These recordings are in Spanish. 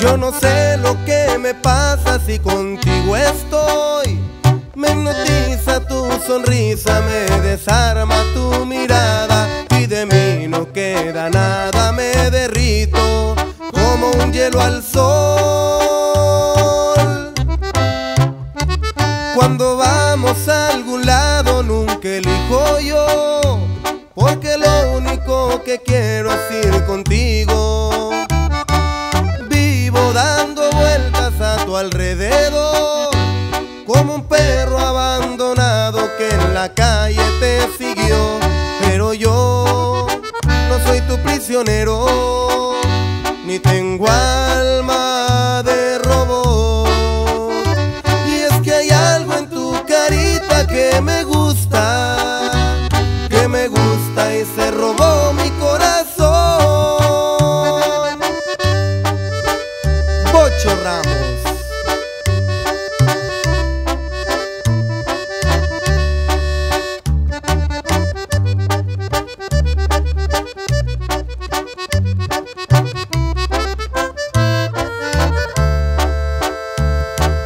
Yo no sé lo que me pasa si contigo estoy. Me hipnotiza tu sonrisa, me desarma tu mirada y de mí no queda nada, me derrito como un hielo al sol. Cuando vamos a algún lado nunca elijo yo, porque lo único que quiero es ir contigo. Dando vueltas a tu alrededor, como un perro abandonado que en la calle te siguió. Pero yo no soy tu prisionero, ni tengo alma de robot. Y es que hay algo en tu carita que me gusta y se robó mi corazón. Bocho Ramos.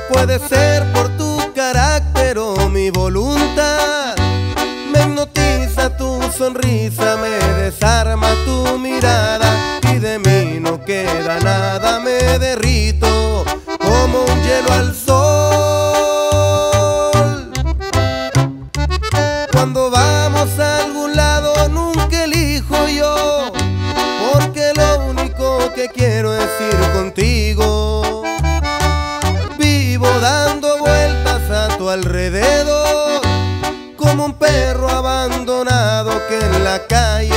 Puede ser por tu carácter o mi voluntad, me hipnotiza tu sonrisa, me desarma tu mirada y de mí no queda nada, me derrito como un hielo al sol. Cuando vamos a algún lado nunca elijo yo, porque lo único que quiero es ir contigo. Vivo dando vueltas a tu alrededor, como un perro abandonado que en la calle